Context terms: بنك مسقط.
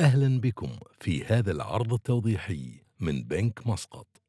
أهلا بكم في هذا العرض التوضيحي من بنك مسقط.